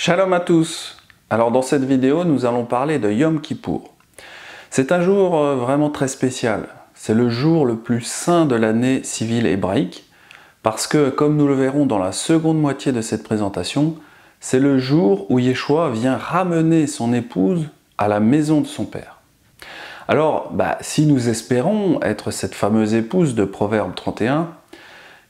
Shalom à tous. Alors dans cette vidéo, nous allons parler de Yom Kippour. C'est un jour vraiment très spécial. C'est le jour le plus saint de l'année civile hébraïque parce que, comme nous le verrons dans la seconde moitié de cette présentation, c'est le jour où Yeshua vient ramener son épouse à la maison de son père. Alors, si nous espérons être cette fameuse épouse de Proverbe 31,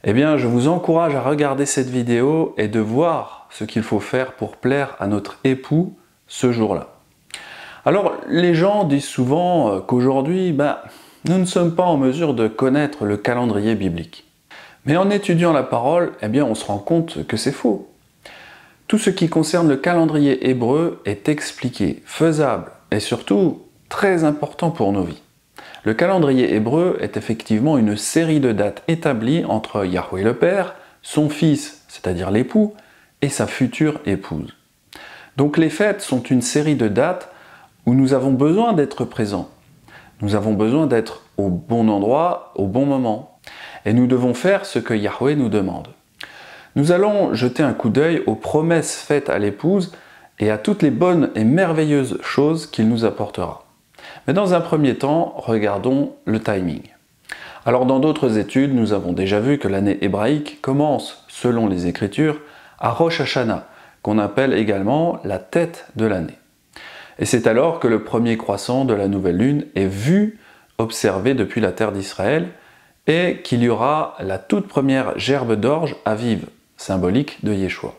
eh bien, je vous encourage à regarder cette vidéo et de voir ce qu'il faut faire pour plaire à notre époux ce jour-là. Alors, les gens disent souvent qu'aujourd'hui, nous ne sommes pas en mesure de connaître le calendrier biblique. Mais en étudiant la parole, eh bien, on se rend compte que c'est faux. Tout ce qui concerne le calendrier hébreu est expliqué, faisable et surtout très important pour nos vies. Le calendrier hébreu est effectivement une série de dates établies entre Yahweh le Père, son fils, c'est-à-dire l'époux, et sa future épouse. Donc les fêtes sont une série de dates où nous avons besoin d'être présents. Nous avons besoin d'être au bon endroit, au bon moment. Et nous devons faire ce que Yahweh nous demande. Nous allons jeter un coup d'œil aux promesses faites à l'épouse et à toutes les bonnes et merveilleuses choses qu'il nous apportera. Mais dans un premier temps, regardons le timing. Alors dans d'autres études, nous avons déjà vu que l'année hébraïque commence, selon les Écritures, à Rosh Hashanah, qu'on appelle également la tête de l'année. Et c'est alors que le premier croissant de la nouvelle lune est vu, observé depuis la terre d'Israël, et qu'il y aura la toute première gerbe d'orge à Aviv, symbolique de Yeshua.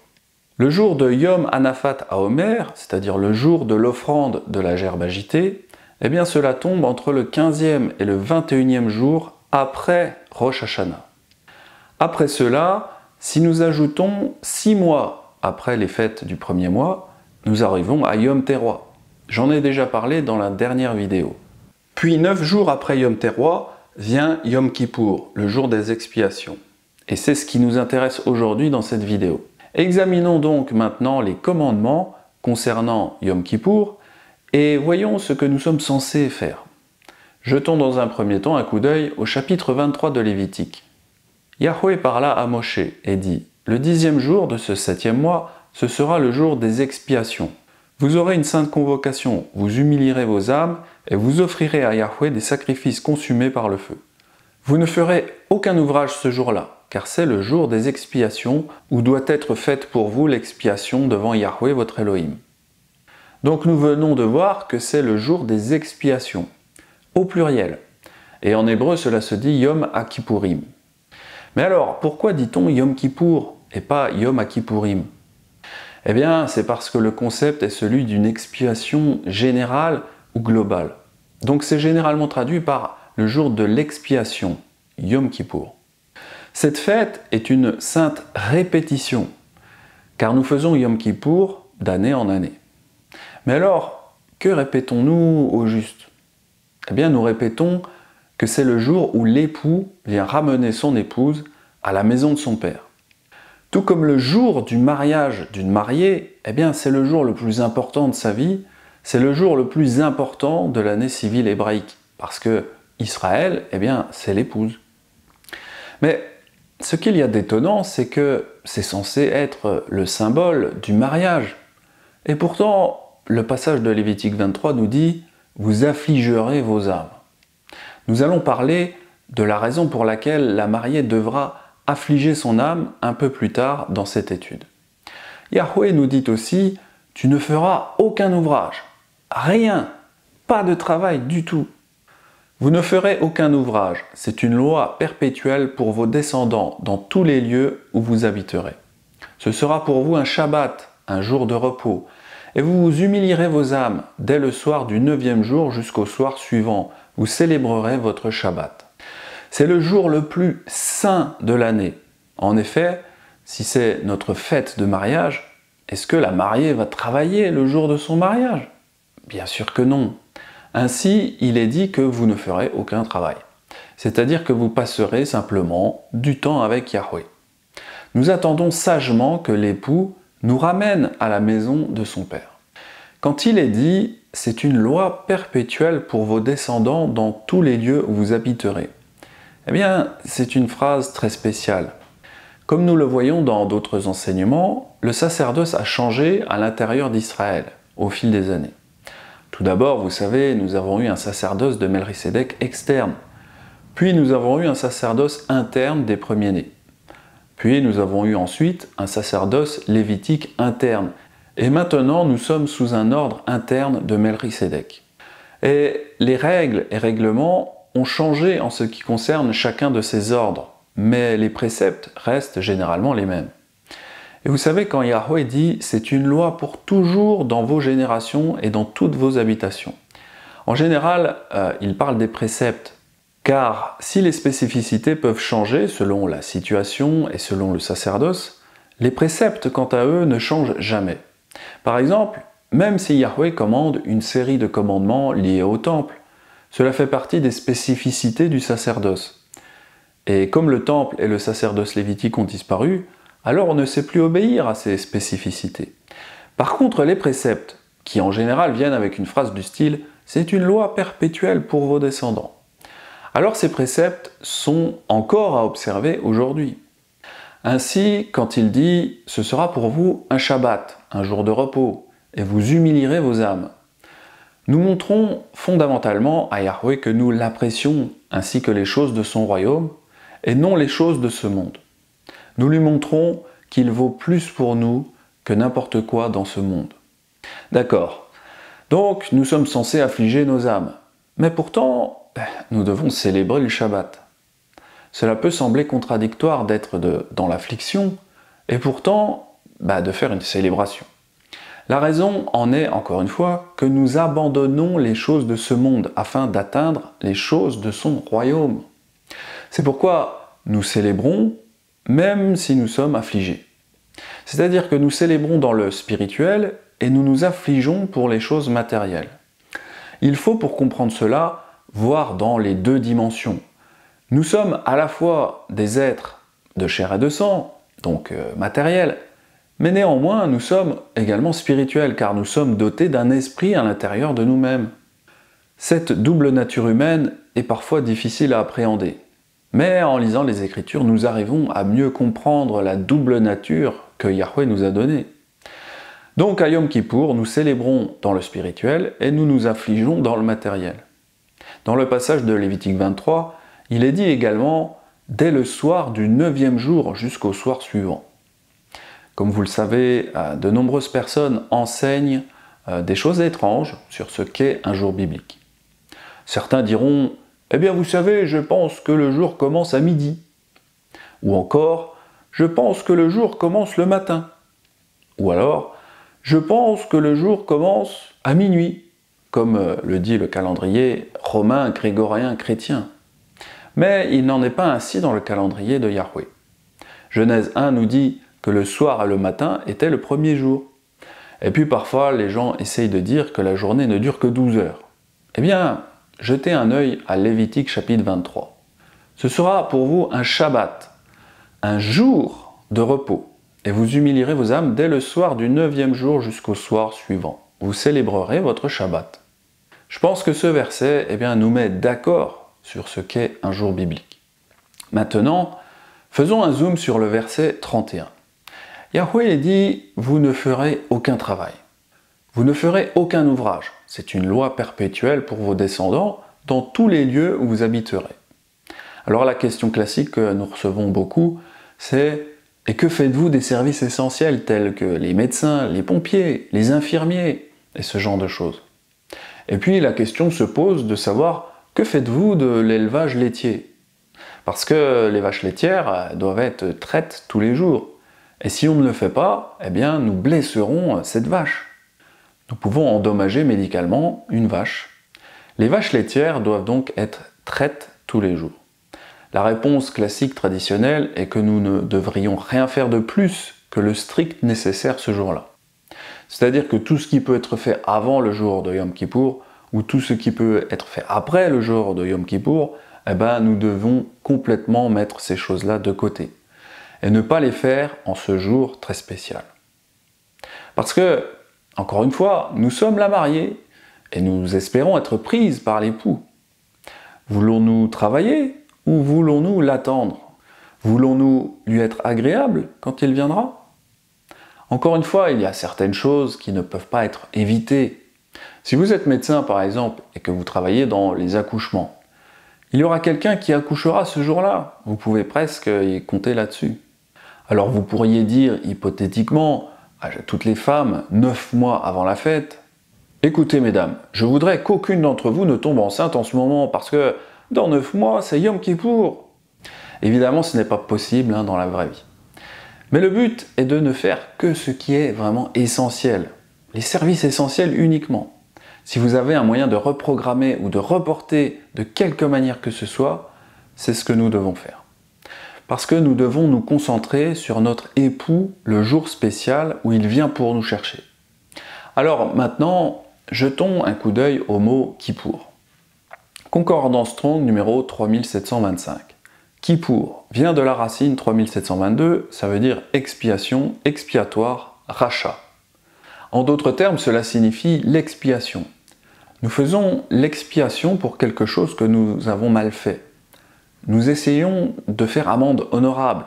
Le jour de Yom Anafat à Omer, c'est-à-dire le jour de l'offrande de la gerbe agitée, eh bien cela tombe entre le 15e et le 21e jour après Rosh Hashanah. Après cela, si nous ajoutons 6 mois après les fêtes du premier mois, nous arrivons à Yom Terouah. J'en ai déjà parlé dans la dernière vidéo. Puis 9 jours après Yom Terouah vient Yom Kippour, le jour des expiations. Et c'est ce qui nous intéresse aujourd'hui dans cette vidéo. Examinons donc maintenant les commandements concernant Yom Kippour et voyons ce que nous sommes censés faire. Jetons dans un premier temps un coup d'œil au chapitre 23 de Lévitique. Yahweh parla à Moshe et dit « Le 10e jour de ce 7e mois, ce sera le jour des expiations. Vous aurez une sainte convocation, vous humilierez vos âmes et vous offrirez à Yahweh des sacrifices consumés par le feu. Vous ne ferez aucun ouvrage ce jour-là, car c'est le jour des expiations où doit être faite pour vous l'expiation devant Yahweh votre Elohim. » Donc nous venons de voir que c'est le jour des expiations, au pluriel. Et en hébreu, cela se dit « Yom HaKippurim ». Mais alors, pourquoi dit-on Yom Kippour et pas Yom HaKippurim? Eh bien, c'est parce que le concept est celui d'une expiation générale ou globale. Donc c'est généralement traduit par le jour de l'expiation, Yom Kippour. Cette fête est une sainte répétition, car nous faisons Yom Kippour d'année en année. Mais alors, que répétons-nous au juste? Eh bien, nous répétons que c'est le jour où l'époux vient ramener son épouse à la maison de son père. Tout comme le jour du mariage d'une mariée, eh bien c'est le jour le plus important de sa vie, c'est le jour le plus important de l'année civile hébraïque, parce que Israël, eh bien c'est l'épouse. Mais ce qu'il y a d'étonnant, c'est que c'est censé être le symbole du mariage. Et pourtant, le passage de Lévitique 23 nous dit « Vous affligerez vos âmes ». Nous allons parler de la raison pour laquelle la mariée devra affliger son âme un peu plus tard dans cette étude. Yahweh nous dit aussi « Tu ne feras aucun ouvrage, rien, pas de travail du tout. » Vous ne ferez aucun ouvrage, c'est une loi perpétuelle pour vos descendants dans tous les lieux où vous habiterez. Ce sera pour vous un Shabbat, un jour de repos, et vous humilierez vos âmes dès le soir du 9e jour jusqu'au soir suivant, vous célébrerez votre Shabbat. C'est le jour le plus saint de l'année. En effet, si c'est notre fête de mariage, est-ce que la mariée va travailler le jour de son mariage? Bien sûr que non. Ainsi, il est dit que vous ne ferez aucun travail. C'est-à-dire que vous passerez simplement du temps avec Yahweh. Nous attendons sagement que l'époux nous ramène à la maison de son père. Quand il est dit « C'est une loi perpétuelle pour vos descendants dans tous les lieux où vous habiterez », eh bien, c'est une phrase très spéciale. Comme nous le voyons dans d'autres enseignements, le sacerdoce a changé à l'intérieur d'Israël au fil des années. Tout d'abord, vous savez, nous avons eu un sacerdoce de Melchisédek externe, puis nous avons eu un sacerdoce interne des premiers-nés, puis nous avons eu ensuite un sacerdoce lévitique interne, et maintenant nous sommes sous un ordre interne de Melchisédek. Et les règles et règlements ont changé en ce qui concerne chacun de ces ordres, mais les préceptes restent généralement les mêmes. Et vous savez, quand Yahweh dit « c'est une loi pour toujours dans vos générations et dans toutes vos habitations », en général, il parle des préceptes, car si les spécificités peuvent changer selon la situation et selon le sacerdoce, les préceptes quant à eux ne changent jamais. Par exemple, même si Yahweh commande une série de commandements liés au temple, cela fait partie des spécificités du sacerdoce. Et comme le temple et le sacerdoce lévitique ont disparu, alors on ne sait plus obéir à ces spécificités. Par contre, les préceptes, qui en général viennent avec une phrase du style « c'est une loi perpétuelle pour vos descendants », alors ces préceptes sont encore à observer aujourd'hui. Ainsi, quand il dit « ce sera pour vous un Shabbat, un jour de repos, et vous humilierez vos âmes », nous montrons fondamentalement à Yahweh que nous l'apprécions ainsi que les choses de son royaume, et non les choses de ce monde. Nous lui montrons qu'il vaut plus pour nous que n'importe quoi dans ce monde. D'accord. Donc, nous sommes censés affliger nos âmes. Mais pourtant, nous devons célébrer le Shabbat. Cela peut sembler contradictoire d'être dans l'affliction, et pourtant, de faire une célébration. La raison en est, encore une fois, que nous abandonnons les choses de ce monde afin d'atteindre les choses de son royaume. C'est pourquoi nous célébrons, même si nous sommes affligés. C'est-à-dire que nous célébrons dans le spirituel et nous nous affligeons pour les choses matérielles. Il faut, pour comprendre cela, voir dans les deux dimensions. Nous sommes à la fois des êtres de chair et de sang, donc matériels, mais néanmoins nous sommes également spirituels, car nous sommes dotés d'un esprit à l'intérieur de nous-mêmes. Cette double nature humaine est parfois difficile à appréhender. Mais en lisant les Écritures, nous arrivons à mieux comprendre la double nature que Yahweh nous a donnée. Donc à Yom Kippour, nous célébrons dans le spirituel et nous nous affligeons dans le matériel. Dans le passage de Lévitique 23, il est dit également « dès le soir du 9e jour jusqu'au soir suivant ». Comme vous le savez, de nombreuses personnes enseignent des choses étranges sur ce qu'est un jour biblique. Certains diront « eh bien, vous savez, je pense que le jour commence à midi. » Ou encore, « je pense que le jour commence le matin. » Ou alors, « je pense que le jour commence à minuit, » comme le dit le calendrier romain, grégorien, chrétien. Mais il n'en est pas ainsi dans le calendrier de Yahweh. Genèse 1 nous dit que le soir et le matin étaient le premier jour. Et puis parfois, les gens essayent de dire que la journée ne dure que 12 heures. Eh bien, jetez un œil à Lévitique chapitre 23. Ce sera pour vous un Shabbat, un jour de repos, et vous humilierez vos âmes dès le soir du 9e jour jusqu'au soir suivant. Vous célébrerez votre Shabbat. Je pense que ce verset nous met d'accord sur ce qu'est un jour biblique. Maintenant, faisons un zoom sur le verset 31. Yahweh dit « vous ne ferez aucun travail ». Vous ne ferez aucun ouvrage, c'est une loi perpétuelle pour vos descendants dans tous les lieux où vous habiterez. Alors la question classique que nous recevons beaucoup, c'est « et que faites-vous des services essentiels tels que les médecins, les pompiers, les infirmiers ?» et ce genre de choses. Et puis la question se pose de savoir « que faites-vous de l'élevage laitier ?» Parce que les vaches laitières doivent être traites tous les jours, et si on ne le fait pas, nous blesserons cette vache. Nous pouvons endommager médicalement une vache. Les vaches laitières doivent donc être traites tous les jours. La réponse classique traditionnelle est que nous ne devrions rien faire de plus que le strict nécessaire ce jour-là. C'est-à-dire que tout ce qui peut être fait avant le jour de Yom Kippour, ou tout ce qui peut être fait après le jour de Yom Kippour, nous devons complètement mettre ces choses-là de côté, et ne pas les faire en ce jour très spécial. Parce que, encore une fois, nous sommes la mariée et nous espérons être prises par l'époux. Voulons-nous travailler ou voulons-nous l'attendre? Voulons-nous lui être agréables quand il viendra? Encore une fois, il y a certaines choses qui ne peuvent pas être évitées. Si vous êtes médecin, par exemple, et que vous travaillez dans les accouchements, il y aura quelqu'un qui accouchera ce jour-là. Vous pouvez presque y compter là-dessus. Alors vous pourriez dire, hypothétiquement, à toutes les femmes, 9 mois avant la fête, « Écoutez, mesdames, je voudrais qu'aucune d'entre vous ne tombe enceinte en ce moment, parce que dans 9 mois, c'est Yom Kippour !» Évidemment, ce n'est pas possible dans la vraie vie. Mais le but est de ne faire que ce qui est vraiment essentiel. Les services essentiels uniquement. Si vous avez un moyen de reprogrammer ou de reporter de quelque manière que ce soit, c'est ce que nous devons faire. Parce que nous devons nous concentrer sur notre époux le jour spécial où il vient pour nous chercher. Alors maintenant, jetons un coup d'œil au mot Kippour. Concordance Strong numéro 3725. Kippour vient de la racine 3722, ça veut dire expiation, expiatoire, rachat. En d'autres termes, cela signifie l'expiation. Nous faisons l'expiation pour quelque chose que nous avons mal fait. Nous essayons de faire amende honorable,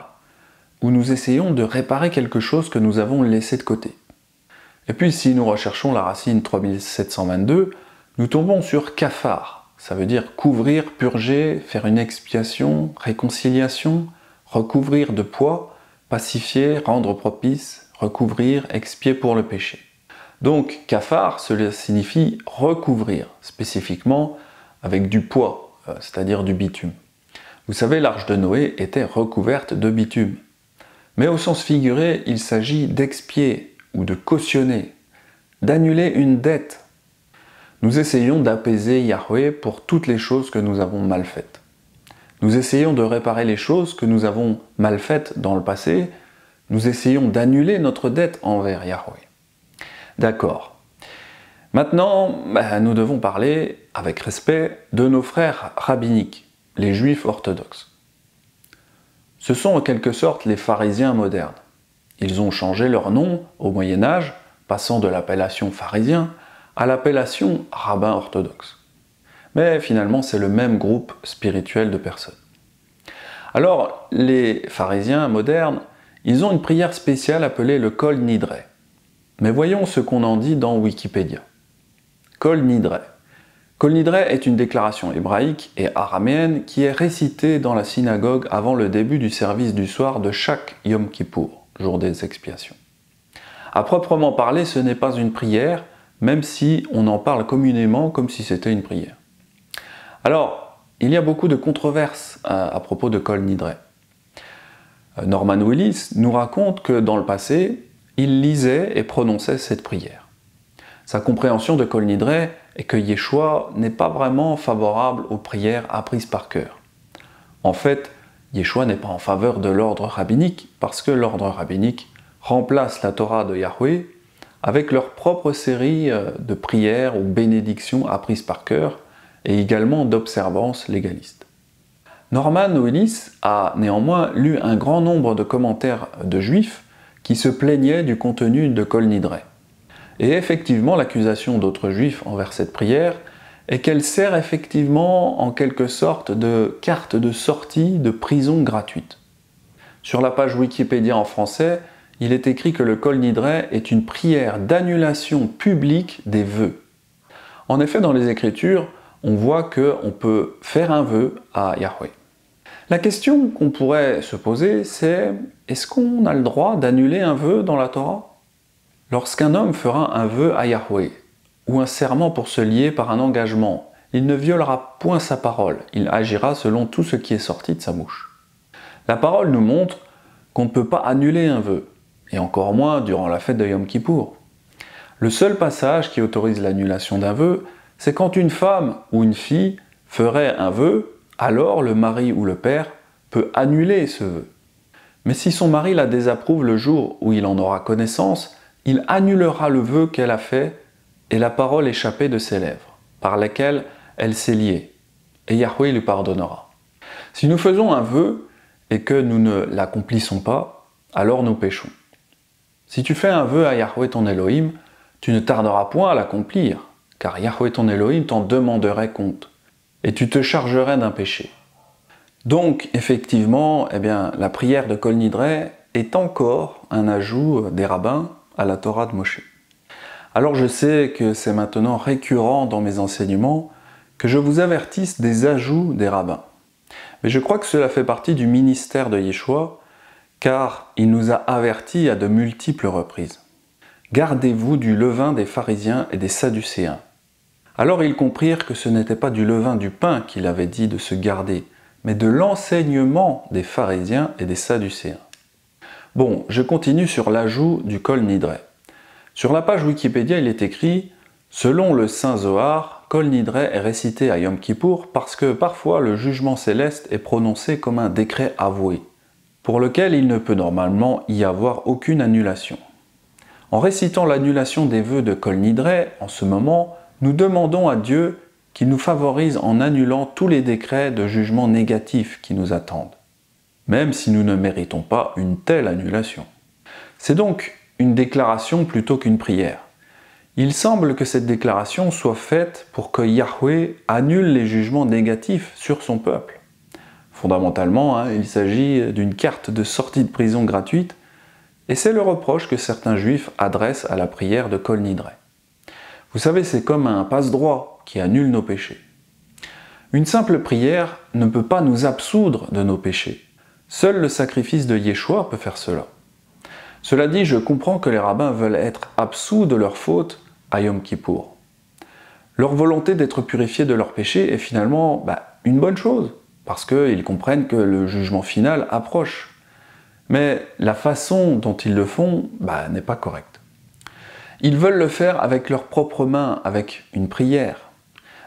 ou nous essayons de réparer quelque chose que nous avons laissé de côté. Et puis si nous recherchons la racine 3722, nous tombons sur kaphar. Ça veut dire couvrir, purger, faire une expiation, réconciliation, recouvrir de poids, pacifier, rendre propice, recouvrir, expier pour le péché. Donc, kaphar, cela signifie recouvrir, spécifiquement avec du poids, c'est-à-dire du bitume. Vous savez, l'arche de Noé était recouverte de bitume. Mais au sens figuré, il s'agit d'expier ou de cautionner, d'annuler une dette. Nous essayons d'apaiser Yahweh pour toutes les choses que nous avons mal faites. Nous essayons de réparer les choses que nous avons mal faites dans le passé. Nous essayons d'annuler notre dette envers Yahweh. D'accord. Maintenant, nous devons parler, avec respect, de nos frères rabbiniques, les juifs orthodoxes. Ce sont en quelque sorte les pharisiens modernes. Ils ont changé leur nom au Moyen-Âge, passant de l'appellation pharisien à l'appellation rabbin orthodoxe. Mais finalement, c'est le même groupe spirituel de personnes. Alors, les pharisiens modernes, ils ont une prière spéciale appelée le Kol Nidrei. Mais voyons ce qu'on en dit dans Wikipédia. Kol Nidrei. Kol Nidrei est une déclaration hébraïque et araméenne qui est récitée dans la synagogue avant le début du service du soir de chaque Yom Kippour, jour des expiations. À proprement parler, ce n'est pas une prière, même si on en parle communément comme si c'était une prière. Alors, il y a beaucoup de controverses à propos de Kol Nidrei. Norman Willis nous raconte que dans le passé, il lisait et prononçait cette prière. Sa compréhension de Kol Nidrei est que Yeshua n'est pas vraiment favorable aux prières apprises par cœur. En fait, Yeshua n'est pas en faveur de l'ordre rabbinique parce que l'ordre rabbinique remplace la Torah de Yahweh avec leur propre série de prières ou bénédictions apprises par cœur, et également d'observances légalistes. Norman Willis a néanmoins lu un grand nombre de commentaires de juifs qui se plaignaient du contenu de Kol Nidrei. Et effectivement, l'accusation d'autres juifs envers cette prière est qu'elle sert effectivement en quelque sorte de carte de sortie de prison gratuite. Sur la page Wikipédia en français, il est écrit que le Kol Nidrei est une prière d'annulation publique des vœux. En effet, dans les Écritures, on voit qu'on peut faire un vœu à Yahweh. La question qu'on pourrait se poser, c'est est-ce qu'on a le droit d'annuler un vœu dans la Torah? Lorsqu'un homme fera un vœu à Yahweh, ou un serment pour se lier par un engagement, il ne violera point sa parole, il agira selon tout ce qui est sorti de sa bouche. La parole nous montre qu'on ne peut pas annuler un vœu, et encore moins durant la fête de Yom Kippour. Le seul passage qui autorise l'annulation d'un vœu, c'est quand une femme ou une fille ferait un vœu, alors le mari ou le père peut annuler ce vœu. Mais si son mari la désapprouve le jour où il en aura connaissance, il annulera le vœu qu'elle a fait et la parole échappée de ses lèvres, par laquelle elle s'est liée, et Yahweh lui pardonnera. Si nous faisons un vœu et que nous ne l'accomplissons pas, alors nous péchons. Si tu fais un vœu à Yahweh ton Elohim, tu ne tarderas point à l'accomplir, car Yahweh ton Elohim t'en demanderait compte, et tu te chargerais d'un péché. Donc, effectivement, eh bien, la prière de Kol Nidrei est encore un ajout des rabbins à la Torah de Moshe. Alors je sais que c'est maintenant récurrent dans mes enseignements que je vous avertisse des ajouts des rabbins. Mais je crois que cela fait partie du ministère de Yeshua, car il nous a avertis à de multiples reprises. Gardez-vous du levain des pharisiens et des sadducéens. Alors ils comprirent que ce n'était pas du levain du pain qu'il avait dit de se garder, mais de l'enseignement des pharisiens et des sadducéens. Bon, je continue sur l'ajout du Kol Nidrei. Sur la page Wikipédia, il est écrit « Selon le Saint Zohar, Kol Nidrei est récité à Yom Kippour parce que parfois le jugement céleste est prononcé comme un décret avoué, pour lequel il ne peut normalement y avoir aucune annulation. En récitant l'annulation des vœux de Kol Nidrei, en ce moment, nous demandons à Dieu qu'il nous favorise en annulant tous les décrets de jugement négatifs qui nous attendent, même si nous ne méritons pas une telle annulation. » C'est donc une déclaration plutôt qu'une prière. Il semble que cette déclaration soit faite pour que Yahweh annule les jugements négatifs sur son peuple. Fondamentalement, il s'agit d'une carte de sortie de prison gratuite, et c'est le reproche que certains juifs adressent à la prière de Kol Nidrei. Vous savez, c'est comme un passe-droit qui annule nos péchés. Une simple prière ne peut pas nous absoudre de nos péchés. Seul le sacrifice de Yeshua peut faire cela. Cela dit, je comprends que les rabbins veulent être absous de leurs fautes à Yom Kippour. Leur volonté d'être purifiés de leurs péchés est finalement une bonne chose, parce qu'ils comprennent que le jugement final approche. Mais la façon dont ils le font n'est pas correcte. Ils veulent le faire avec leurs propres mains, avec une prière.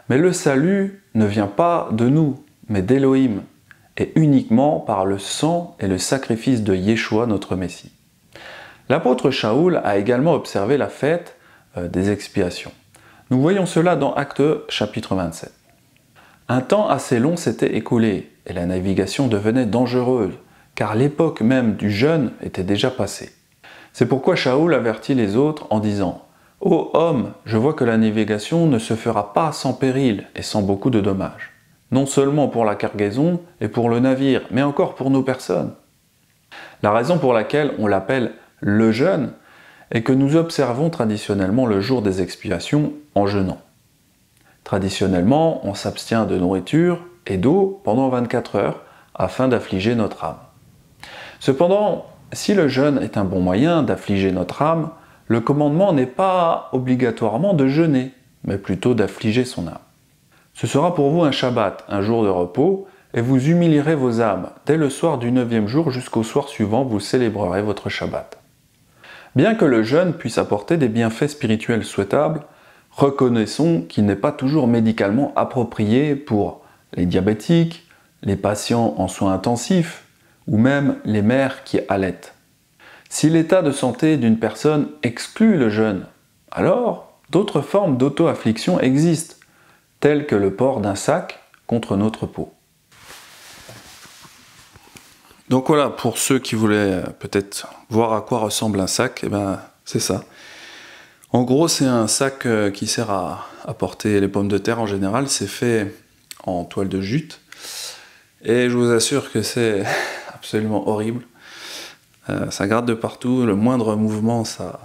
Mais le salut ne vient pas de nous, mais d'Elohim, et uniquement par le sang et le sacrifice de Yeshua, notre Messie. L'apôtre Shaoul a également observé la fête des expiations. Nous voyons cela dans Actes chapitre 27. Un temps assez long s'était écoulé, et la navigation devenait dangereuse, car l'époque même du jeûne était déjà passée. C'est pourquoi Shaoul avertit les autres en disant « Ô homme, je vois que la navigation ne se fera pas sans péril et sans beaucoup de dommages, non seulement pour la cargaison et pour le navire, mais encore pour nos personnes. » La raison pour laquelle on l'appelle le jeûne est que nous observons traditionnellement le jour des expiations en jeûnant. Traditionnellement, on s'abstient de nourriture et d'eau pendant 24 heures afin d'affliger notre âme. Cependant, si le jeûne est un bon moyen d'affliger notre âme, le commandement n'est pas obligatoirement de jeûner, mais plutôt d'affliger son âme. Ce sera pour vous un Shabbat, un jour de repos, et vous humilierez vos âmes. Dès le soir du 9e jour jusqu'au soir suivant, vous célébrerez votre Shabbat. Bien que le jeûne puisse apporter des bienfaits spirituels souhaitables, reconnaissons qu'il n'est pas toujours médicalement approprié pour les diabétiques, les patients en soins intensifs, ou même les mères qui allaitent. Si l'état de santé d'une personne exclut le jeûne, alors d'autres formes d'auto-affliction existent, telles que le port d'un sac contre notre peau. Donc voilà, pour ceux qui voulaient peut-être voir à quoi ressemble un sac, c'est ça. En gros, c'est un sac qui sert à porter les pommes de terre en général. C'est fait en toile de jute. Et je vous assure que c'est absolument horrible. Ça gratte de partout, le moindre mouvement, ça...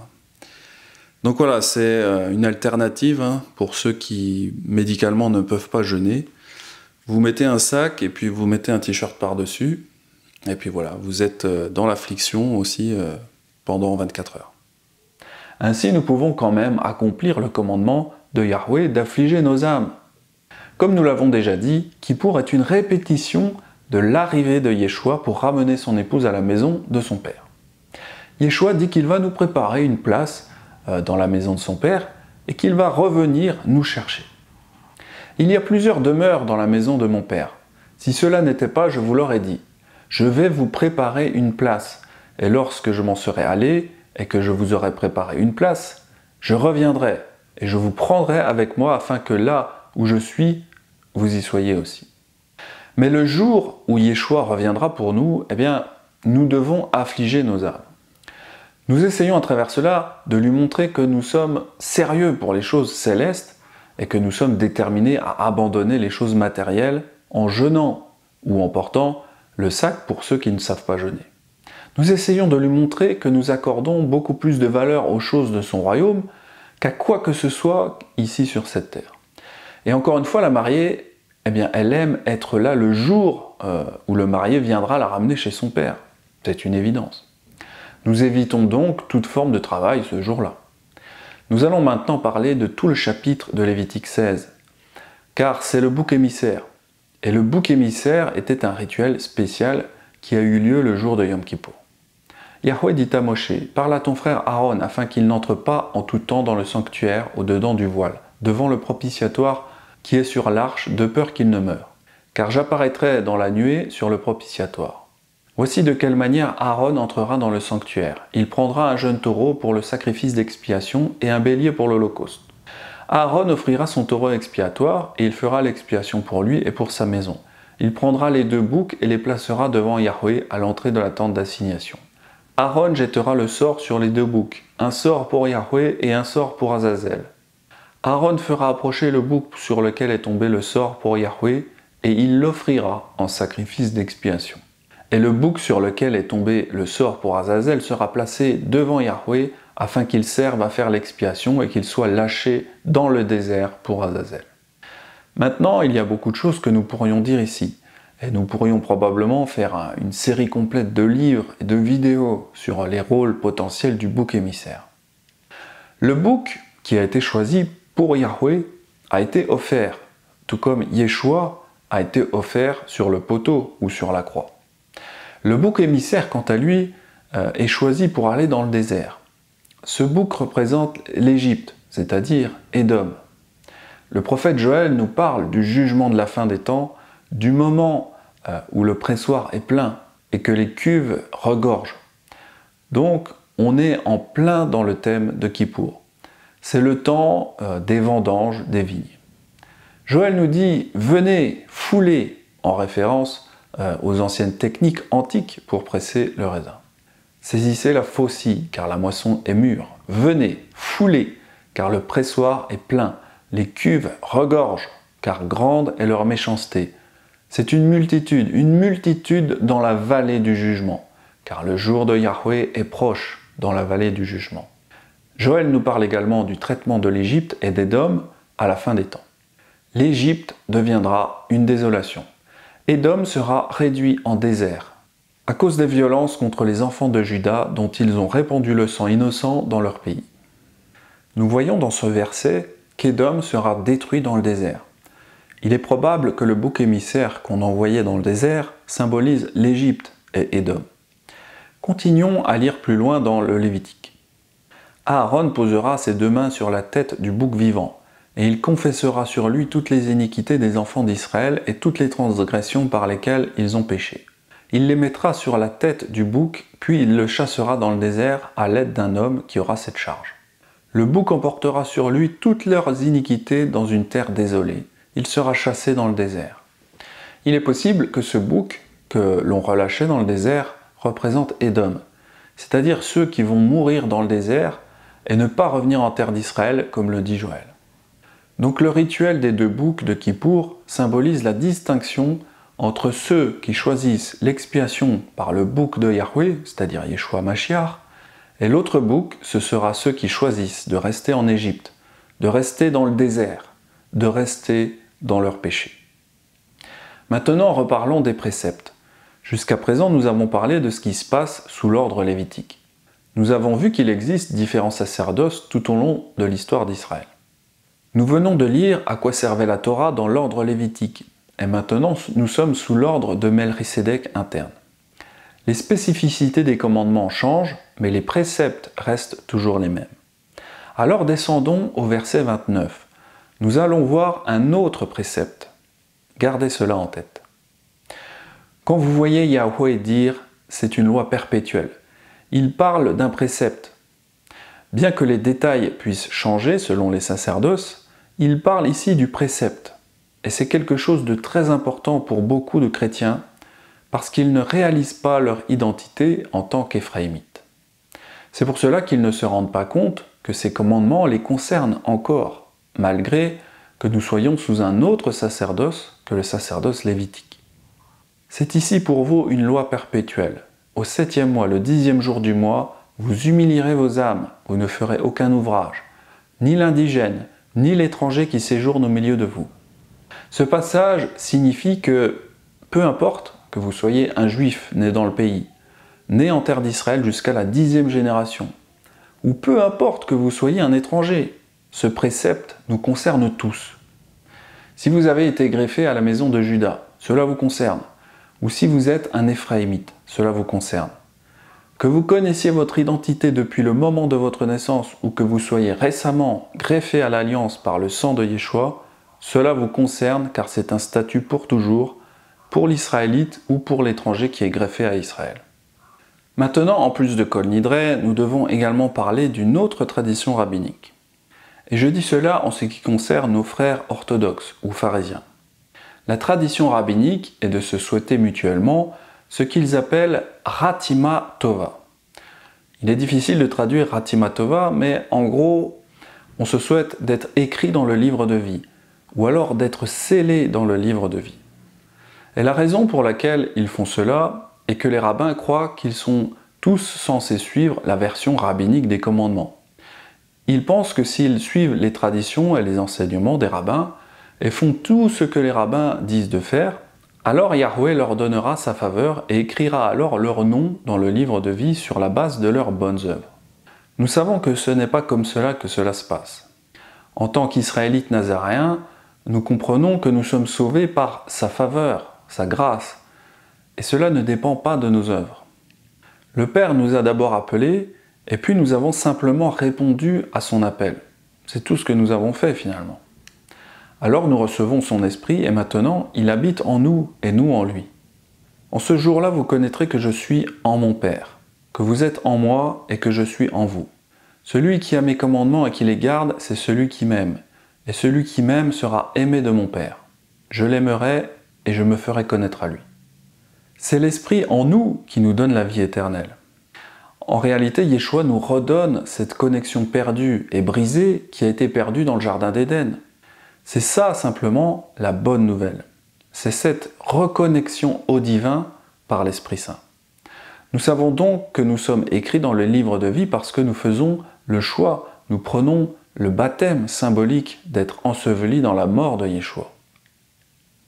Donc voilà, c'est une alternative pour ceux qui médicalement ne peuvent pas jeûner. Vous mettez un sac et puis vous mettez un t-shirt par-dessus. Et puis voilà, vous êtes dans l'affliction aussi pendant 24 heures. Ainsi, nous pouvons quand même accomplir le commandement de Yahweh d'affliger nos âmes. Comme nous l'avons déjà dit, Kippour est une répétition de l'arrivée de Yeshua pour ramener son épouse à la maison de son père. Yeshua dit qu'il va nous préparer une place dans la maison de son père et qu'il va revenir nous chercher. Il y a plusieurs demeures dans la maison de mon père. Si cela n'était pas, je vous l'aurais dit. Je vais vous préparer une place, et lorsque je m'en serai allé, et que je vous aurai préparé une place, je reviendrai, et je vous prendrai avec moi, afin que là où je suis, vous y soyez aussi. Mais le jour où Yeshua reviendra pour nous, nous devons affliger nos âmes. Nous essayons à travers cela de lui montrer que nous sommes sérieux pour les choses célestes, et que nous sommes déterminés à abandonner les choses matérielles en jeûnant, ou en portant le sac pour ceux qui ne savent pas jeûner. Nous essayons de lui montrer que nous accordons beaucoup plus de valeur aux choses de son royaume qu'à quoi que ce soit ici sur cette terre. Et encore une fois, la mariée, eh bien, elle aime être là le jour où le marié viendra la ramener chez son père. C'est une évidence. Nous évitons donc toute forme de travail ce jour-là. Nous allons maintenant parler de tout le chapitre de Lévitique 16, car c'est le bouc émissaire. Et le bouc émissaire était un rituel spécial qui a eu lieu le jour de Yom Kippur. Yahweh dit à Moshe, « Parle à ton frère Aaron afin qu'il n'entre pas en tout temps dans le sanctuaire au-dedans du voile, devant le propitiatoire qui est sur l'arche, de peur qu'il ne meure. Car j'apparaîtrai dans la nuée sur le propitiatoire. » Voici de quelle manière Aaron entrera dans le sanctuaire. Il prendra un jeune taureau pour le sacrifice d'expiation et un bélier pour l'holocauste. Aaron offrira son taureau expiatoire et il fera l'expiation pour lui et pour sa maison. Il prendra les deux boucs et les placera devant Yahweh à l'entrée de la tente d'assignation. Aaron jettera le sort sur les deux boucs, un sort pour Yahweh et un sort pour Azazel. Aaron fera approcher le bouc sur lequel est tombé le sort pour Yahweh et il l'offrira en sacrifice d'expiation. Et le bouc sur lequel est tombé le sort pour Azazel sera placé devant Yahweh afin qu'il serve à faire l'expiation et qu'il soit lâché dans le désert pour Azazel. Maintenant, il y a beaucoup de choses que nous pourrions dire ici. Et nous pourrions probablement faire une série complète de livres et de vidéos sur les rôles potentiels du bouc émissaire. Le bouc qui a été choisi pour Yahweh a été offert, tout comme Yeshua a été offert sur le poteau ou sur la croix. Le bouc émissaire, quant à lui, est choisi pour aller dans le désert. Ce bouc représente l'Égypte, c'est-à-dire Édom. Le prophète Joël nous parle du jugement de la fin des temps, du moment où le pressoir est plein et que les cuves regorgent. Donc, on est en plein dans le thème de Kippour. C'est le temps des vendanges des vignes. Joël nous dit « Venez, foulez » en référence aux anciennes techniques antiques pour presser le raisin. Saisissez la faucille, car la moisson est mûre. Venez, foulez, car le pressoir est plein. Les cuves regorgent, car grande est leur méchanceté. C'est une multitude dans la vallée du jugement, car le jour de Yahweh est proche dans la vallée du jugement. Joël nous parle également du traitement de l'Égypte et d'Édom à la fin des temps. L'Égypte deviendra une désolation. Édom sera réduit en désert, à cause des violences contre les enfants de Juda dont ils ont répandu le sang innocent dans leur pays. Nous voyons dans ce verset qu'Édom sera détruit dans le désert. Il est probable que le bouc émissaire qu'on envoyait dans le désert symbolise l'Égypte et Édom. Continuons à lire plus loin dans le Lévitique. Aaron posera ses deux mains sur la tête du bouc vivant, et il confessera sur lui toutes les iniquités des enfants d'Israël et toutes les transgressions par lesquelles ils ont péché. Il les mettra sur la tête du bouc, puis il le chassera dans le désert à l'aide d'un homme qui aura cette charge. Le bouc emportera sur lui toutes leurs iniquités dans une terre désolée. Il sera chassé dans le désert. Il est possible que ce bouc que l'on relâchait dans le désert représente Édom, c'est-à-dire ceux qui vont mourir dans le désert et ne pas revenir en terre d'Israël, comme le dit Joël. Donc le rituel des deux boucs de Kippour symbolise la distinction entre ceux qui choisissent l'expiation par le bouc de Yahweh, c'est-à-dire Yeshua Mashiach, et l'autre bouc, ce sera ceux qui choisissent de rester en Égypte, de rester dans le désert, de rester dans leur péché. Maintenant, reparlons des préceptes. Jusqu'à présent, nous avons parlé de ce qui se passe sous l'ordre lévitique. Nous avons vu qu'il existe différents sacerdoces tout au long de l'histoire d'Israël. Nous venons de lire à quoi servait la Torah dans l'ordre lévitique, et maintenant nous sommes sous l'ordre de Melchisédek interne. Les spécificités des commandements changent, mais les préceptes restent toujours les mêmes. Alors descendons au verset 29. Nous allons voir un autre précepte. Gardez cela en tête. Quand vous voyez Yahweh dire « c'est une loi perpétuelle », il parle d'un précepte. Bien que les détails puissent changer selon les sacerdoces, il parle ici du précepte. Et c'est quelque chose de très important pour beaucoup de chrétiens, parce qu'ils ne réalisent pas leur identité en tant qu'Éphraïmites. C'est pour cela qu'ils ne se rendent pas compte que ces commandements les concernent encore, malgré que nous soyons sous un autre sacerdoce que le sacerdoce lévitique. C'est ici pour vous une loi perpétuelle. Au 7e mois, le 10e jour du mois, vous humilierez vos âmes, vous ne ferez aucun ouvrage, ni l'indigène, ni l'étranger qui séjourne au milieu de vous. Ce passage signifie que, peu importe que vous soyez un juif né dans le pays, né en terre d'Israël jusqu'à la 10e génération, ou peu importe que vous soyez un étranger, ce précepte nous concerne tous. Si vous avez été greffé à la maison de Juda, cela vous concerne, ou si vous êtes un Éphraïmite, cela vous concerne. Que vous connaissiez votre identité depuis le moment de votre naissance ou que vous soyez récemment greffé à l'alliance par le sang de Yeshua, cela vous concerne car c'est un statut pour toujours, pour l'Israélite ou pour l'étranger qui est greffé à Israël. Maintenant, en plus de Kol Nidrei, nous devons également parler d'une autre tradition rabbinique. Et je dis cela en ce qui concerne nos frères orthodoxes ou pharisiens. La tradition rabbinique est de se souhaiter mutuellement ce qu'ils appellent Chatima Tova. Il est difficile de traduire Chatima Tova, mais en gros, on se souhaite d'être écrit dans le livre de vie, ou alors d'être scellé dans le livre de vie. Et la raison pour laquelle ils font cela est que les rabbins croient qu'ils sont tous censés suivre la version rabbinique des commandements. Ils pensent que s'ils suivent les traditions et les enseignements des rabbins, et font tout ce que les rabbins disent de faire, alors Yahweh leur donnera sa faveur et écrira alors leur nom dans le livre de vie sur la base de leurs bonnes œuvres. Nous savons que ce n'est pas comme cela que cela se passe. En tant qu'Israélites nazaréens, nous comprenons que nous sommes sauvés par sa faveur, sa grâce, et cela ne dépend pas de nos œuvres. Le Père nous a d'abord appelés, et puis nous avons simplement répondu à son appel. C'est tout ce que nous avons fait finalement. Alors nous recevons son esprit, et maintenant il habite en nous, et nous en lui. En ce jour-là, vous connaîtrez que je suis en mon Père, que vous êtes en moi, et que je suis en vous. Celui qui a mes commandements et qui les garde, c'est celui qui m'aime, et celui qui m'aime sera aimé de mon Père. Je l'aimerai, et je me ferai connaître à lui. C'est l'esprit en nous qui nous donne la vie éternelle. En réalité, Yeshua nous redonne cette connexion perdue et brisée qui a été perdue dans le jardin d'Éden. C'est ça simplement la bonne nouvelle. C'est cette reconnexion au divin par l'Esprit Saint. Nous savons donc que nous sommes écrits dans le livre de vie parce que nous faisons le choix, nous prenons le baptême symbolique d'être ensevelis dans la mort de Yeshua.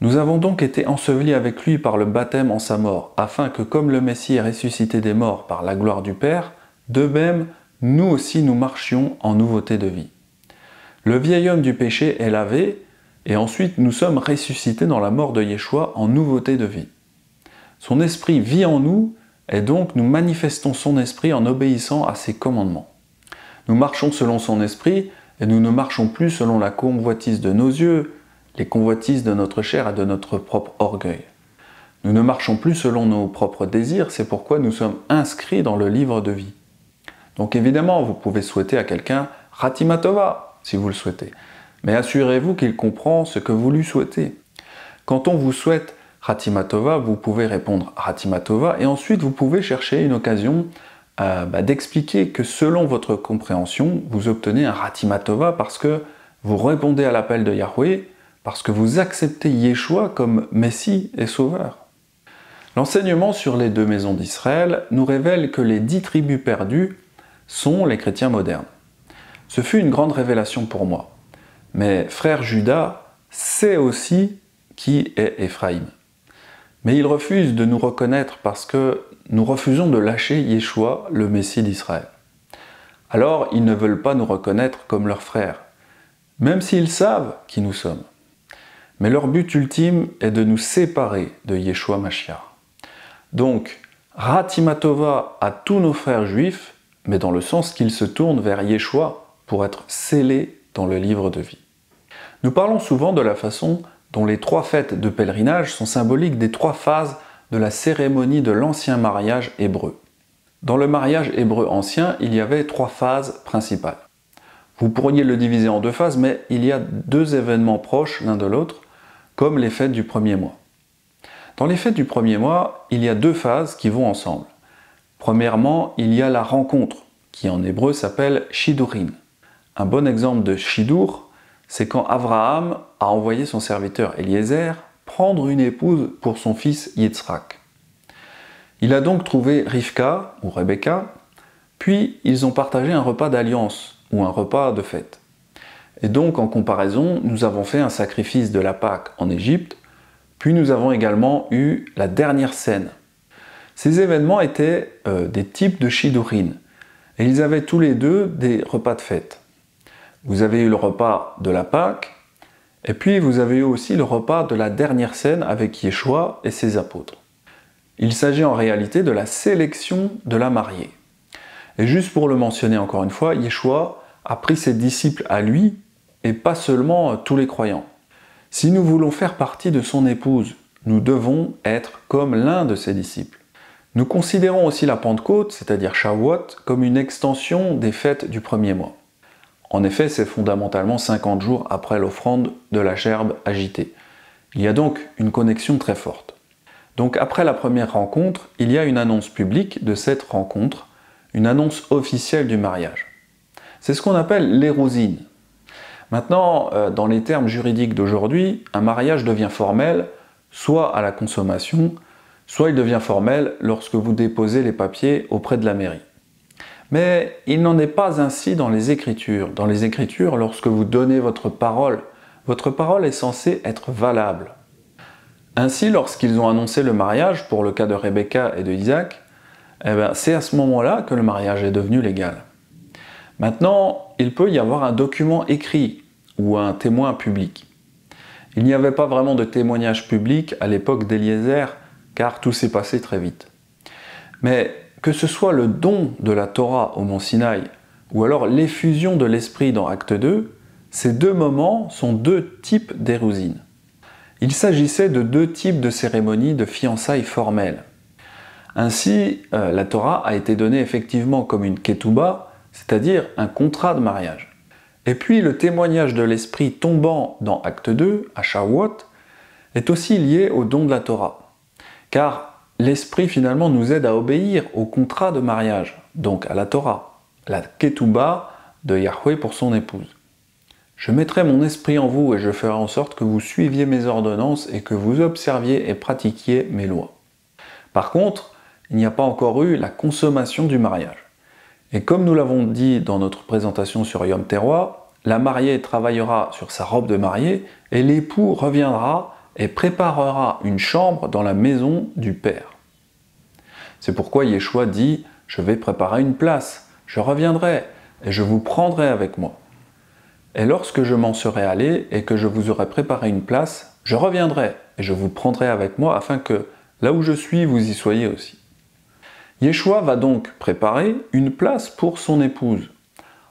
Nous avons donc été ensevelis avec lui par le baptême en sa mort, afin que comme le Messie est ressuscité des morts par la gloire du Père, de même, nous aussi nous marchions en nouveauté de vie. Le vieil homme du péché est lavé, et ensuite nous sommes ressuscités dans la mort de Yeshua en nouveauté de vie. Son esprit vit en nous, et donc nous manifestons son esprit en obéissant à ses commandements. Nous marchons selon son esprit, et nous ne marchons plus selon la convoitise de nos yeux, les convoitises de notre chair et de notre propre orgueil. Nous ne marchons plus selon nos propres désirs, c'est pourquoi nous sommes inscrits dans le livre de vie. Donc évidemment, vous pouvez souhaiter à quelqu'un « Chatima Tova » si vous le souhaitez. Mais assurez-vous qu'il comprend ce que vous lui souhaitez. Quand on vous souhaite Chatima Tova, vous pouvez répondre Chatima Tova, et ensuite vous pouvez chercher une occasion d'expliquer que selon votre compréhension, vous obtenez un Chatima Tova parce que vous répondez à l'appel de Yahweh, parce que vous acceptez Yeshua comme Messie et Sauveur. L'enseignement sur les deux maisons d'Israël nous révèle que les 10 tribus perdues sont les chrétiens modernes. Ce fut une grande révélation pour moi. Mais frère Judas sait aussi qui est Éphraïm. Mais il refuse de nous reconnaître parce que nous refusons de lâcher Yeshua, le Messie d'Israël. Alors ils ne veulent pas nous reconnaître comme leurs frères, même s'ils savent qui nous sommes. Mais leur but ultime est de nous séparer de Yeshua Mashiach. Donc, Chatima Tova à tous nos frères juifs, mais dans le sens qu'ils se tournent vers Yeshua, pour être scellés dans le livre de vie. Nous parlons souvent de la façon dont les 3 fêtes de pèlerinage sont symboliques des 3 phases de la cérémonie de l'ancien mariage hébreu. Dans le mariage hébreu ancien, il y avait 3 phases principales. Vous pourriez le diviser en 2 phases, mais il y a 2 événements proches l'un de l'autre, comme les fêtes du premier mois. Dans les fêtes du premier mois, il y a 2 phases qui vont ensemble. Premièrement, il y a la rencontre, qui en hébreu s'appelle Shidduchin. Un bon exemple de Shidour, c'est quand Abraham a envoyé son serviteur Eliezer prendre une épouse pour son fils Yitzhak. Il a donc trouvé Rivka, ou Rebecca, puis ils ont partagé un repas d'alliance, ou un repas de fête. Et donc, en comparaison, nous avons fait un sacrifice de la Pâque en Égypte, puis nous avons également eu la dernière scène. Ces événements étaient des types de Shidduchin, et ils avaient tous les deux des repas de fête. Vous avez eu le repas de la Pâque, et puis vous avez eu aussi le repas de la dernière scène avec Yeshua et ses apôtres. Il s'agit en réalité de la sélection de la mariée. Et juste pour le mentionner encore une fois, Yeshua a pris ses disciples à lui, et pas seulement tous les croyants. Si nous voulons faire partie de son épouse, nous devons être comme l'un de ses disciples. Nous considérons aussi la Pentecôte, c'est-à-dire Shavuot, comme une extension des fêtes du premier mois. En effet, c'est fondamentalement 50 jours après l'offrande de la gerbe agitée. Il y a donc une connexion très forte. Donc après la première rencontre, il y a une annonce publique de cette rencontre, une annonce officielle du mariage. C'est ce qu'on appelle l'érossine. Maintenant, dans les termes juridiques d'aujourd'hui, un mariage devient formel, soit à la consommation, soit il devient formel lorsque vous déposez les papiers auprès de la mairie. Mais il n'en est pas ainsi dans les Écritures. Dans les Écritures, lorsque vous donnez votre parole est censée être valable. Ainsi, lorsqu'ils ont annoncé le mariage, pour le cas de Rebecca et de Isaac, c'est à ce moment-là que le mariage est devenu légal. Maintenant, il peut y avoir un document écrit ou un témoin public. Il n'y avait pas vraiment de témoignage public à l'époque d'Eliezer, car tout s'est passé très vite. Mais que ce soit le don de la Torah au Mont Sinaï ou alors l'effusion de l'Esprit dans Acte 2, ces deux moments sont deux types d'érousines. Il s'agissait de deux types de cérémonies de fiançailles formelles. Ainsi, la Torah a été donnée effectivement comme une ketouba, c'est-à-dire un contrat de mariage. Et puis le témoignage de l'Esprit tombant dans Acte 2, à Shavuot, est aussi lié au don de la Torah. Car l'Esprit finalement nous aide à obéir au contrat de mariage, donc à la Torah, la ketouba de Yahweh pour son épouse. Je mettrai mon esprit en vous et je ferai en sorte que vous suiviez mes ordonnances et que vous observiez et pratiquiez mes lois. Par contre, il n'y a pas encore eu la consommation du mariage. Et comme nous l'avons dit dans notre présentation sur Yom Terouah, la mariée travaillera sur sa robe de mariée et l'époux reviendra et préparera une chambre dans la maison du Père. C'est pourquoi Yeshua dit « Je vais préparer une place, je reviendrai et je vous prendrai avec moi. » Et lorsque je m'en serai allé et que je vous aurai préparé une place, je reviendrai et je vous prendrai avec moi afin que, là où je suis, vous y soyez aussi. Yeshua va donc préparer une place pour son épouse.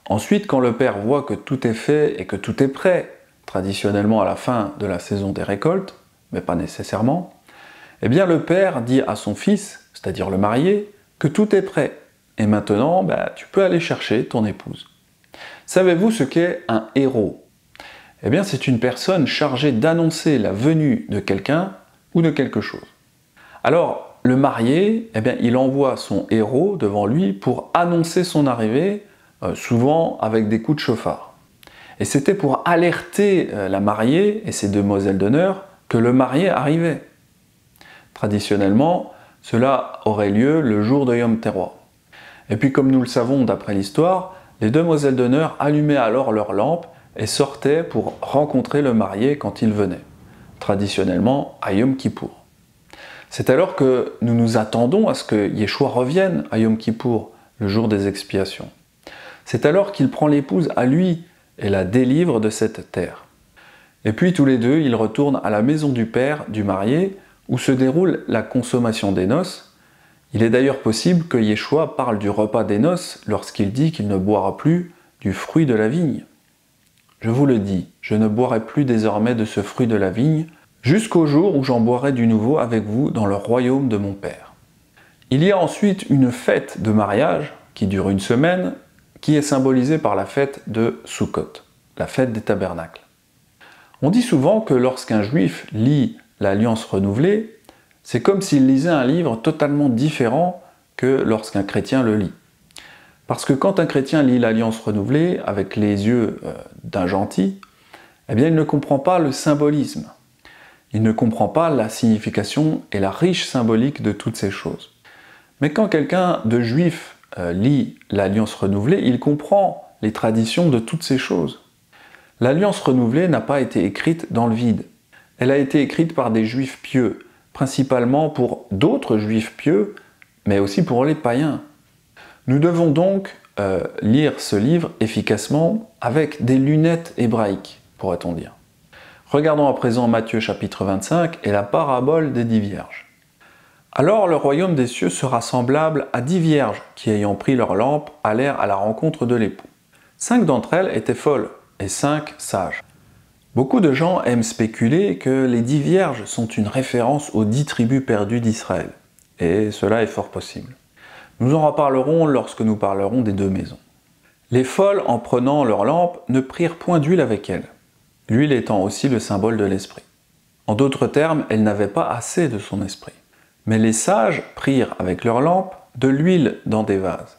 Ensuite, quand le Père voit que tout est fait et que tout est prêt, traditionnellement à la fin de la saison des récoltes, mais pas nécessairement, eh bien le Père dit à son fils, c'est-à-dire le marié, que tout est prêt. Et maintenant, tu peux aller chercher ton épouse. Savez-vous ce qu'est un héros? Eh bien, c'est une personne chargée d'annoncer la venue de quelqu'un ou de quelque chose. Alors, le marié, il envoie son héros devant lui pour annoncer son arrivée, souvent avec des coups de chauffard. Et c'était pour alerter la mariée et ses demoiselles d'honneur que le marié arrivait. Traditionnellement, cela aurait lieu le jour de Yom Terouah. Et puis, comme nous le savons d'après l'histoire, les demoiselles d'honneur allumaient alors leurs lampes et sortaient pour rencontrer le marié quand il venait, traditionnellement à Yom Kippur. C'est alors que nous nous attendons à ce que Yeshua revienne à Yom Kippur, le jour des expiations. C'est alors qu'il prend l'épouse à lui et la délivre de cette terre. Et puis tous les deux, ils retournent à la maison du père du marié, où se déroule la consommation des noces. Il est d'ailleurs possible que Yeshua parle du repas des noces lorsqu'il dit qu'il ne boira plus du fruit de la vigne. Je vous le dis, je ne boirai plus désormais de ce fruit de la vigne, jusqu'au jour où j'en boirai du nouveau avec vous dans le royaume de mon Père. Il y a ensuite une fête de mariage, qui dure une semaine, qui est symbolisée par la fête de Sukkot, la fête des tabernacles. On dit souvent que lorsqu'un juif lit l'Alliance renouvelée, c'est comme s'il lisait un livre totalement différent que lorsqu'un chrétien le lit. Parce que quand un chrétien lit l'Alliance renouvelée avec les yeux d'un gentil, il ne comprend pas le symbolisme. Il ne comprend pas la signification et la riche symbolique de toutes ces choses. Mais quand quelqu'un de juif lit l'Alliance renouvelée, il comprend les traditions de toutes ces choses. L'Alliance renouvelée n'a pas été écrite dans le vide. Elle a été écrite par des juifs pieux, principalement pour d'autres juifs pieux, mais aussi pour les païens. Nous devons donc lire ce livre efficacement avec des lunettes hébraïques, pourrait-on dire. Regardons à présent Matthieu chapitre 25 et la parabole des 10 vierges. Alors le royaume des cieux sera semblable à 10 vierges qui, ayant pris leur lampe, allèrent à la rencontre de l'époux. 5 d'entre elles étaient folles et 5 sages. Beaucoup de gens aiment spéculer que les 10 vierges sont une référence aux 10 tribus perdues d'Israël. Et cela est fort possible. Nous en reparlerons lorsque nous parlerons des 2 maisons. Les folles, en prenant leur lampe, ne prirent point d'huile avec elles, l'huile étant aussi le symbole de l'esprit. En d'autres termes, elles n'avaient pas assez de son esprit. Mais les sages prirent avec leur lampe de l'huile dans des vases.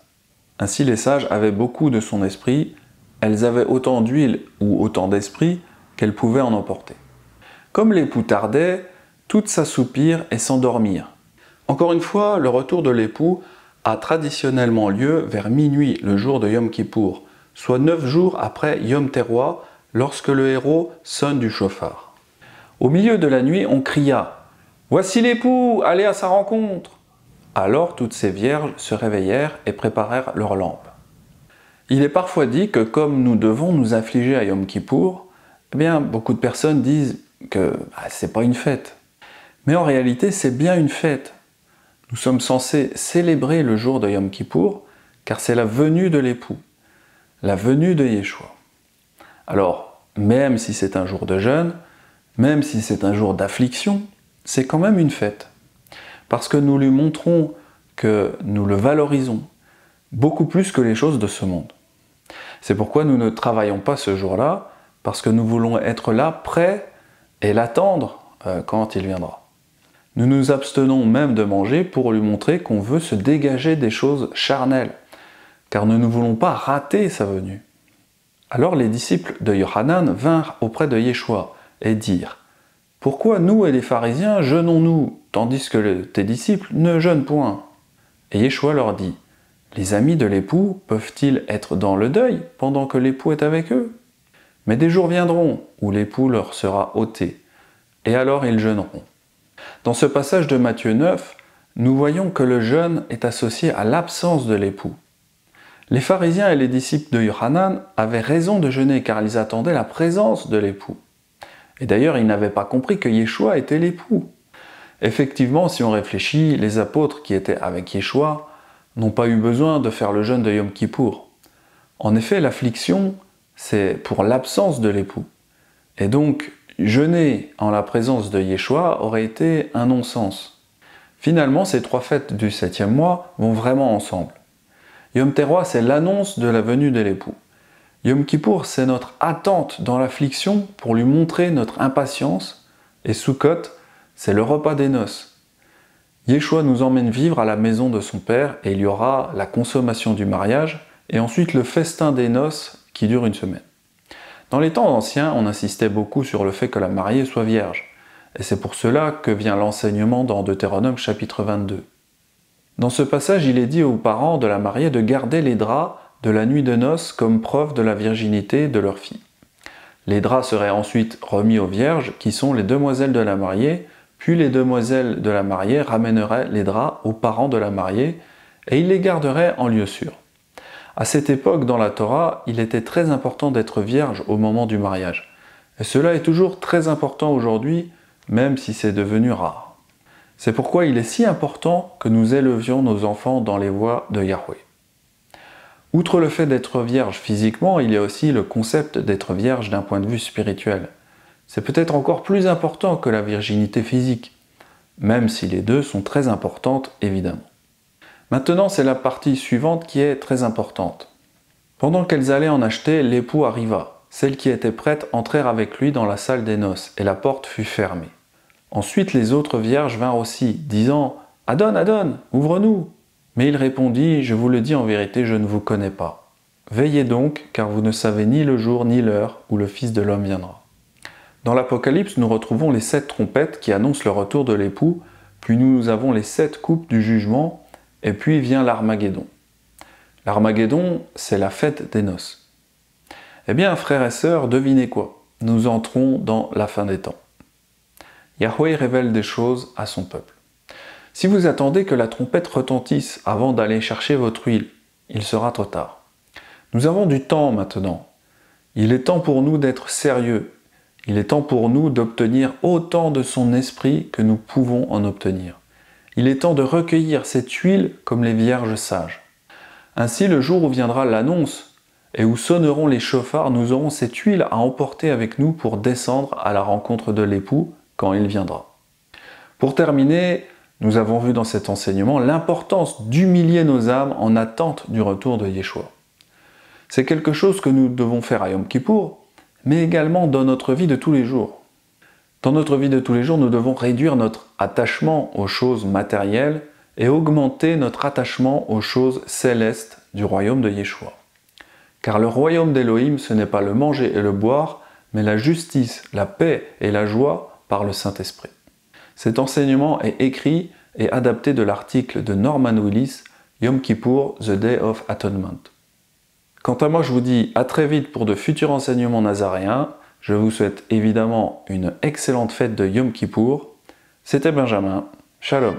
Ainsi les sages avaient beaucoup de son esprit, elles avaient autant d'huile ou autant d'esprit qu'elles pouvaient en emporter. Comme l'époux tardait, toutes s'assoupirent et s'endormirent. Encore une fois, le retour de l'époux a traditionnellement lieu vers minuit le jour de Yom Kippour, soit 9 jours après Yom Terouah, lorsque le héros sonne du chauffard. Au milieu de la nuit, on cria « Voici l'époux, allez à sa rencontre !» Alors toutes ces vierges se réveillèrent et préparèrent leurs lampes. Il est parfois dit que comme nous devons nous affliger à Yom Kippour, eh bien, beaucoup de personnes disent que c'est pas une fête. Mais en réalité, c'est bien une fête. Nous sommes censés célébrer le jour de Yom Kippour, car c'est la venue de l'époux, la venue de Yeshua. Alors, même si c'est un jour de jeûne, même si c'est un jour d'affliction, c'est quand même une fête. Parce que nous lui montrons que nous le valorisons, beaucoup plus que les choses de ce monde. C'est pourquoi nous ne travaillons pas ce jour-là, parce que nous voulons être là, prêts, et l'attendre quand il viendra. Nous nous abstenons même de manger pour lui montrer qu'on veut se dégager des choses charnelles, car nous ne voulons pas rater sa venue. Alors les disciples de Yohanan vinrent auprès de Yeshua et dirent « Pourquoi nous et les pharisiens jeûnons-nous, tandis que tes disciples ne jeûnent point ?» Et Yeshua leur dit « Les amis de l'époux peuvent-ils être dans le deuil pendant que l'époux est avec eux ? Mais des jours viendront où l'époux leur sera ôté, et alors ils jeûneront. » Dans ce passage de Matthieu 9, nous voyons que le jeûne est associé à l'absence de l'époux. Les pharisiens et les disciples de Yohanan avaient raison de jeûner car ils attendaient la présence de l'époux. Et d'ailleurs, ils n'avaient pas compris que Yeshua était l'époux. Effectivement, si on réfléchit, les apôtres qui étaient avec Yeshua n'ont pas eu besoin de faire le jeûne de Yom Kippour. En effet, l'affliction, c'est pour l'absence de l'époux. Et donc, jeûner en la présence de Yeshua aurait été un non-sens. Finalement, ces 3 fêtes du 7e mois vont vraiment ensemble. Yom Terouah, c'est l'annonce de la venue de l'époux. Yom Kippour, c'est notre attente dans l'affliction pour lui montrer notre impatience. Et Sukkot, c'est le repas des noces. Yeshua nous emmène vivre à la maison de son père et il y aura la consommation du mariage et ensuite le festin des noces qui dure une semaine. Dans les temps anciens, on insistait beaucoup sur le fait que la mariée soit vierge, et c'est pour cela que vient l'enseignement dans Deutéronome chapitre 22. Dans ce passage, il est dit aux parents de la mariée de garder les draps de la nuit de noces comme preuve de la virginité de leur fille. Les draps seraient ensuite remis aux vierges, qui sont les demoiselles de la mariée, puis les demoiselles de la mariée ramèneraient les draps aux parents de la mariée, et ils les garderaient en lieu sûr. À cette époque, dans la Torah, il était très important d'être vierge au moment du mariage. Et cela est toujours très important aujourd'hui, même si c'est devenu rare. C'est pourquoi il est si important que nous élevions nos enfants dans les voies de Yahweh. Outre le fait d'être vierge physiquement, il y a aussi le concept d'être vierge d'un point de vue spirituel. C'est peut-être encore plus important que la virginité physique, même si les deux sont très importantes, évidemment. Maintenant, c'est la partie suivante qui est très importante. Pendant qu'elles allaient en acheter, l'époux arriva. Celles qui étaient prêtes entrèrent avec lui dans la salle des noces, et la porte fut fermée. Ensuite, les autres vierges vinrent aussi, disant « Adon, Adon, ouvre-nous » Mais il répondit « Je vous le dis en vérité, je ne vous connais pas. Veillez donc, car vous ne savez ni le jour ni l'heure où le Fils de l'homme viendra. » Dans l'Apocalypse, nous retrouvons les 7 trompettes qui annoncent le retour de l'époux, puis nous avons les 7 coupes du jugement, et puis vient l'Armageddon. L'Armageddon, c'est la fête des noces. Eh bien, frères et sœurs, devinez quoi? Nous entrons dans la fin des temps. Yahweh révèle des choses à son peuple. Si vous attendez que la trompette retentisse avant d'aller chercher votre huile, il sera trop tard. Nous avons du temps maintenant. Il est temps pour nous d'être sérieux. Il est temps pour nous d'obtenir autant de son esprit que nous pouvons en obtenir. Il est temps de recueillir cette huile comme les vierges sages. Ainsi, le jour où viendra l'annonce et où sonneront les chauffards, nous aurons cette huile à emporter avec nous pour descendre à la rencontre de l'époux quand il viendra. Pour terminer, nous avons vu dans cet enseignement l'importance d'humilier nos âmes en attente du retour de Yeshua. C'est quelque chose que nous devons faire à Yom Kippour, mais également dans notre vie de tous les jours. Dans notre vie de tous les jours, nous devons réduire notre attachement aux choses matérielles et augmenter notre attachement aux choses célestes du royaume de Yeshua. Car le royaume d'Elohim, ce n'est pas le manger et le boire, mais la justice, la paix et la joie par le Saint-Esprit. Cet enseignement est écrit et adapté de l'article de Norman Willis, Yom Kippur, The Day of Atonement. Quant à moi, je vous dis à très vite pour de futurs enseignements nazaréens. Je vous souhaite évidemment une excellente fête de Yom Kippour. C'était Benjamin. Shalom.